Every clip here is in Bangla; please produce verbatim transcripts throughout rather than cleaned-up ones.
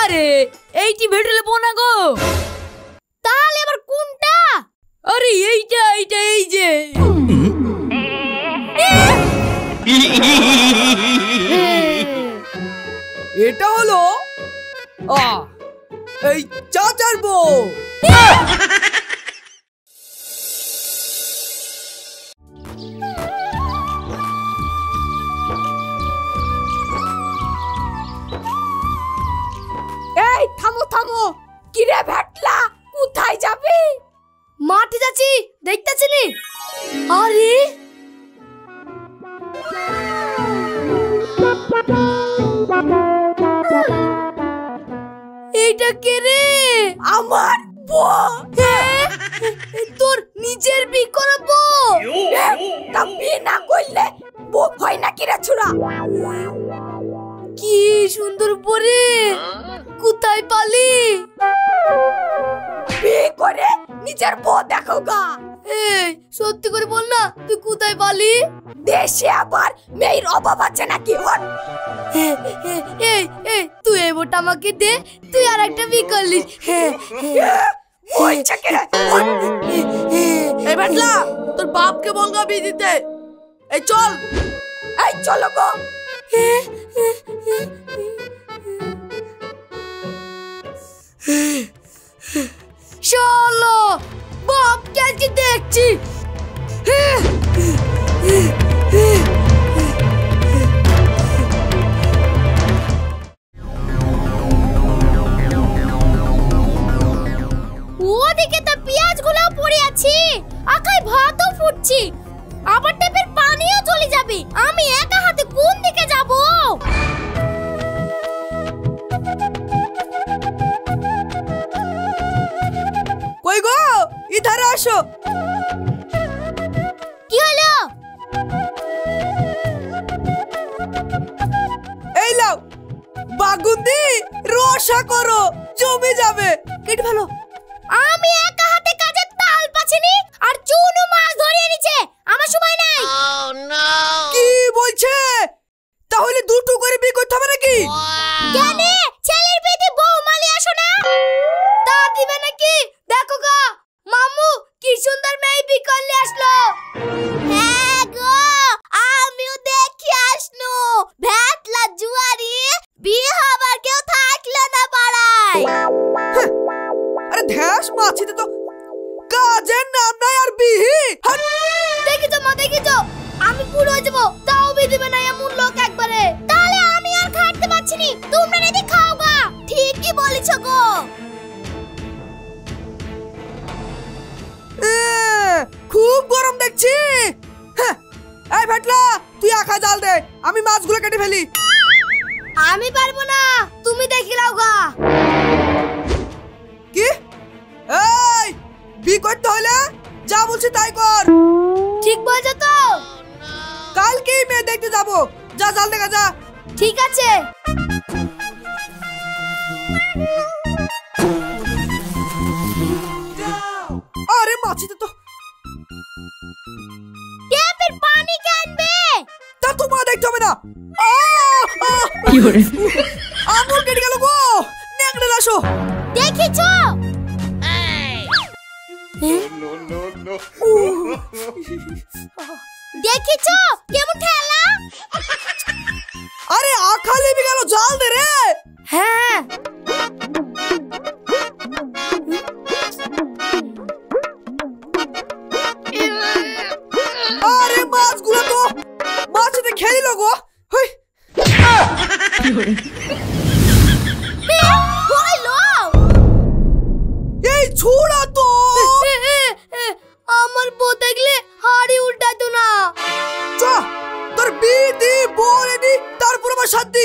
আরে এইটি ভেটলে বোনা গো। তাহলে আবার কোনটা? আরে এইটা এইটা এই যে। এটা হলো আ এই চাচার বউ। কি সুন্দর পরে কোথায় পালি? নিজের বউ দেখো গা। সত্যি করে বল না তুই কোথায় পালি? দেশে আবার মেয়ের অভাব আছে নাকি? তুই এই বউটা আমাকে দে, তুই আর একটা বিয়ে করলি। তোর বাপকে বলগা বিয়ে দিতে। এই চল এই চলো গো। চলো বাপ কালকে দেখছি। ওদিকে তো পেঁয়াজ গুলাও পড়ে আছে, আকাই ভাতও ফুটছে, আবার টেপের পানিও চলে যাবে। আমি একা হাতে কোন দিকে যাব? কই গো, ইধার আসো। কি হলো? এই লাও বাগুন্দি, রোশা করো, জমে যাবে। কেটে ভালো। আমি একা হাতে কাজের তাল পাচ্ছিনি, আর চুনো মাছ ধরিয়ে নিচ্ছে। আমার সময় নাই। Oh no! কি বলছে? তাহলে দুটো করে বিয়ে করতে হবে নাকি? কেন? ছেলের পেটে বউ মালি আসো না? তা দিবে নাকি? দেখো গো, মামু কি সুন্দর মেয়ে বিয়ে করলে আসলো। হ্যাঁ গো, আমিও দেখি আসনু। ভ্যাটলা জুয়ারি বিয়ে হবার কেউ থাকলো না পাড়ায়। আরে ধ্যাস মাছি তো কাজের নাম নাই আর বিহি। দেখি তো মা, দেখি তো আমি পুরো হয়ে যাব, তাও বিয়ে দিবে না এমন লোক একবারে। তাহলে আমি আর খাটতে পারছি না, তোমরা রেডি খাও গা। ঠিকই বলেছো গো। খুব গরম দেখছি। এই ভাটলা, তুই আখা জাল দে, আমি মাছগুলো কেটে ফেলি। আমি পারবো না, তুমি দেখি নাও গা। কি এই বি করতে হলে যা বলছি তাই কর। ঠিক বলছো তো? কালকেই মেয়ে দেখতে যাবো, যা জাল দেখা যা। ঠিক আছে। আরে মাছি তো টেপের পানি কানবে। তা তোমার দেখতে হবে না। কি হরে আঙুল কেটে গেল গো, নেকড়ে আসো। দেখেছো? দেখেছো কেমন খেলা? আরে আখা লেবে গেল, জাল দে রে। হ্যাঁ খেলিল গো। এই ছোড়া তো আমার বউ দেখলে হাড়ি উল্টাতো না। তোর বিদি বলেনি, তারপর আমার শান্তি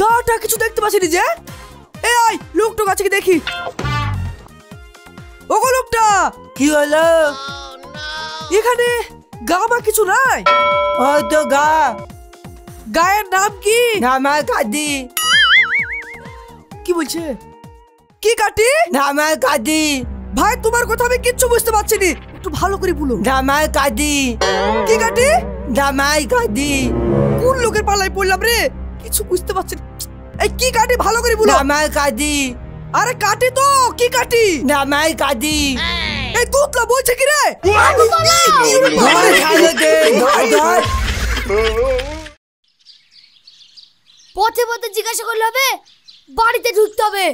গাটা কিছু দেখতে পাচ্ছিনি যে? এই আই লোকটা কাছে কি দেখি। ওগো লোকটা কি হলো? এখানে গা মা কিছু নাই। ওই তো গা। গায়ের নাম কি? নামা কাদি। কি বলছে? কি কাটি? নামা কাদি। ভাই তোমার কথা আমি কিচ্ছু বুঝতে পারছি না, একটু ভালো করে বলো। নামা কাদি। কি কাটি? নামাই কাদি। কোন লোকের পাল্লায় পড়লাম রে, কিছু বুঝতে পারছি না। এই কি কাটি ভালো করে বলো। নামা কাদি। আরে কাটি তো, কি কাটি? নামাই কাদি। এই তুতলা বলছে কি রে? পথে পথে জিজ্ঞাসা করলে হবে, বাড়িতে ঢুকতে হবে।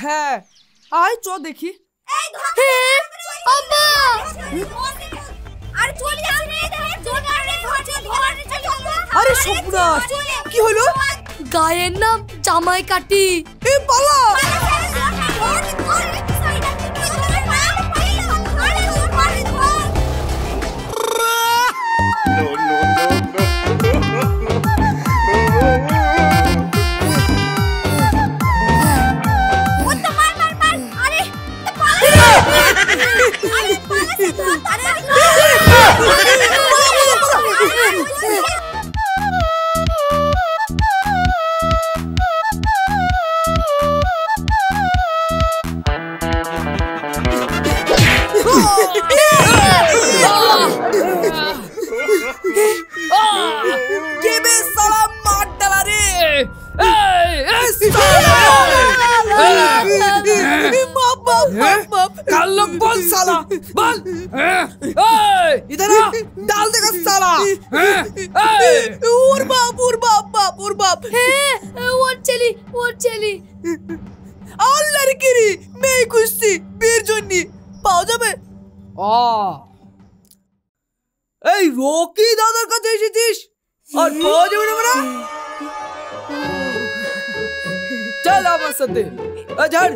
হ্যাঁ আয় চ দেখি। আরে সর্বনাশ, কি হলো? গায়ের নাম জামাই কাটি। এ পালা এই রকি দাদার কাছে এসেছিস আর পাওয়া যাবে না মানে? চল আমার সাথে। এ ঝড়,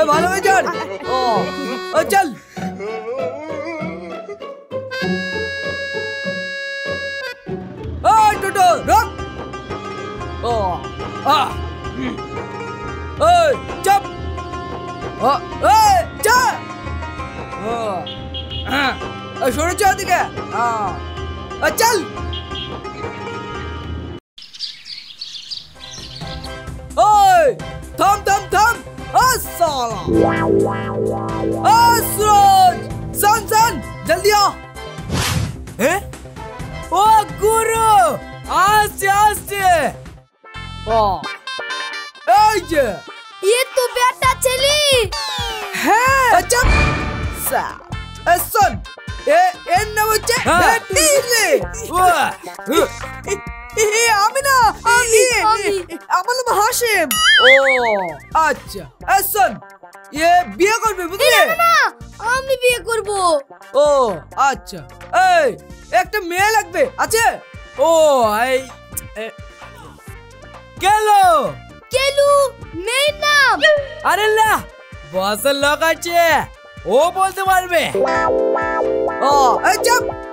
এ ভালো হয়ে ঝড়। ও ও চল। ও টুটু রক। ও আ এই চপ। ও এই চা। ও হ্যাঁ শোনো চা দিকে। চল ওই থাম থাম থাম। সুরজ সান সান জলদি আ। ও গুরু আসছে আসছে। এই যে এ তো বেটা ছেলে। হ্যাঁ চল সা শোন। একটা মেয়ে লাগবে আছে? ও কেলো কেলো মেয়ের নাম। আরে না বসের লোক আছে, ও বলতে পারবে। ও এই চল,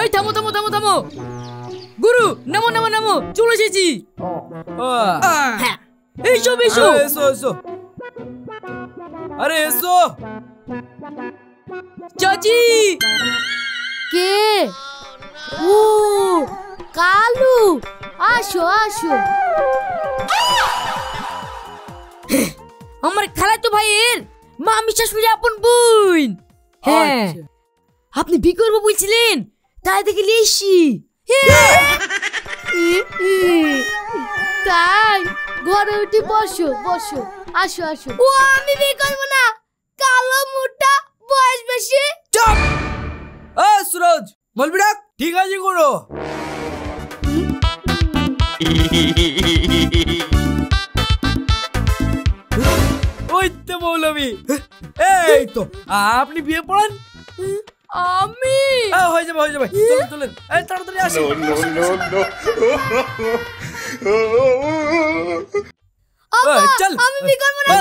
এই থামো থামো থামো থামো গুরু, নামো নামো নামো, চলে এসেছি। এসো এসো এসো এসো। আরে এসো চাচি। কে? ও কালু, আসো আসো। আমার খালাতো ভাইয়ের মামি শাশুড়ি আপন বোন। হ্যাঁ আপনি বিয়ে করবো বলছিলেন, তাই দেখে লিয়েছি। তাই ঘরে উঠে বসো বসো, আসো আসো। ও আমি বিয়ে করবো না, কালো মোটা বয়স বেশি। সুরজ বলবি ডাক ঠিক আছে করো ওই তো মৌলবি এই তো আপনি বিয়ে পড়ান আমি হয়ে যাবে হয়ে যাবে চলেন চলেন এই তাড়াতাড়ি আসুন চল আমি বিয়ে করব না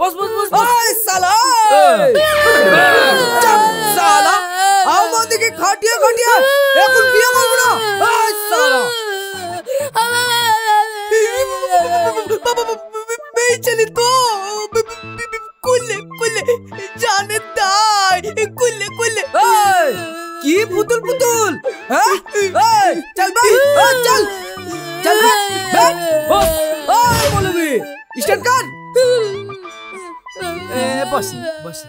বস বস বস ওই শালা চল শালা আমাদেরকে খাটিয়ে খাটিয়ে এখন বিয়ে করব না ওই শালা বেচালি তো কুলে কুলে জানে তাই কুলে কুলে কি পুতুল পুতুল হ্যাঁ এই চল ভাই ও চল চল ভাই ও ও বলবি স্টার্ট কর এ বস বস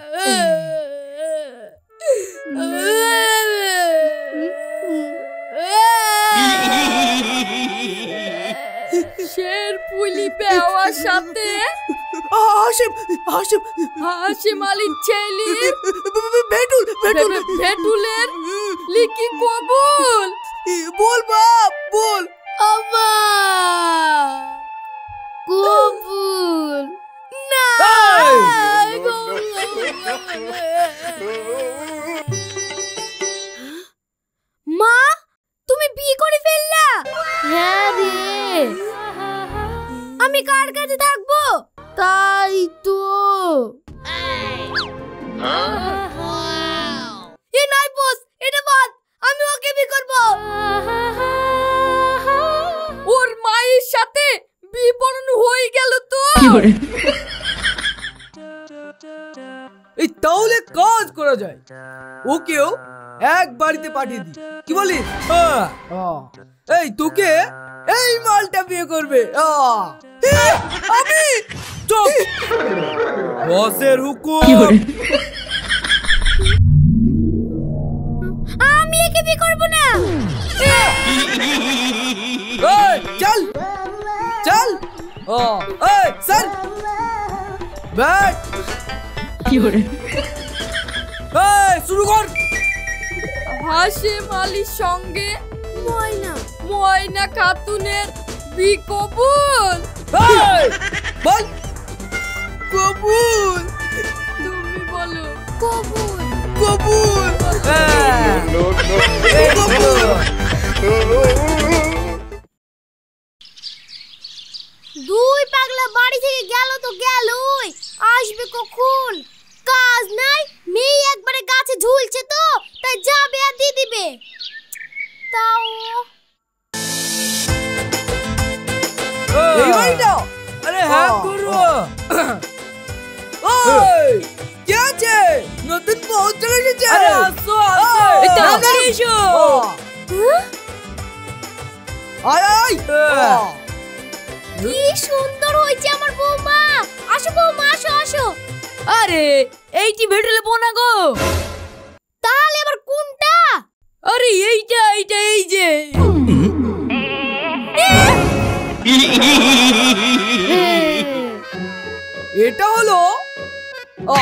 শের পুলি পাওয়ার সাথে হাসিম হাসিম হাসিম আলী ছেলে ভেটুল ভেটুল ভেটুলের লিকি কবুল বল বাপ বল আবা কবুল না মা তুমি বিয়ে করে ফেললা হ্যাঁ রে আমি কার কাছে থাকবো তাই তো এ নাই বস এটা বাদ আমি ওকে বিয়ে করব ওর মায়ের সাথে বিপরণ হয়ে গেল তো এই তাহলে কাজ করা যায় ওকেও এক বাড়িতে পাঠিয়ে দি কি বলিস এই তোকে এই মালটা বিয়ে করবে আমি চুপ বসের হুকুম আমি একে বিয়ে করব না এই চল চল ও এই চল ব্যাট কি হরে এই শুরু কর হাশিম আলীর সঙ্গে ময়না ময়না খাতুনের বিয়ে কবুল বল কবুল তুমি বলো কবুল কবুল দুই পাগলা বাড়ি থেকে গেল তো গেলই আসবে কখন কাজ নাই মেয়ে একবারে গাছে ঝুলছে তো তাই যাবে আর দিয়ে দিবে তাও আরে হ্যাঁ করবো কে আছে নতুন বউ চলে এসেছে কি সুন্দর হয়েছে আমার বৌমা আসো বৌমা আসো আসো আরে এইটি ভেটুলে বোনা গো তাহলে আবার কোনটা আরে এইটা এইটা এই যে এটা হলো আ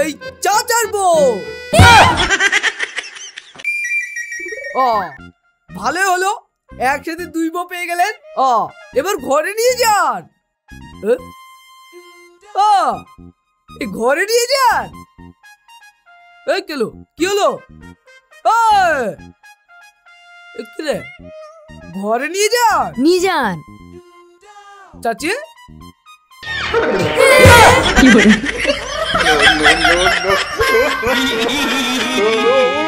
এই চাচার বউ আ ভালো হলো একসাথে দুই বউ পেয়ে গেলেন আ এবার ঘরে নিয়ে যান আ এই ঘরে নিয়ে যান এই কেলো কি হলো আ একলে ঘরে নিয়ে যান নিয়ে যান চাচি কি বলে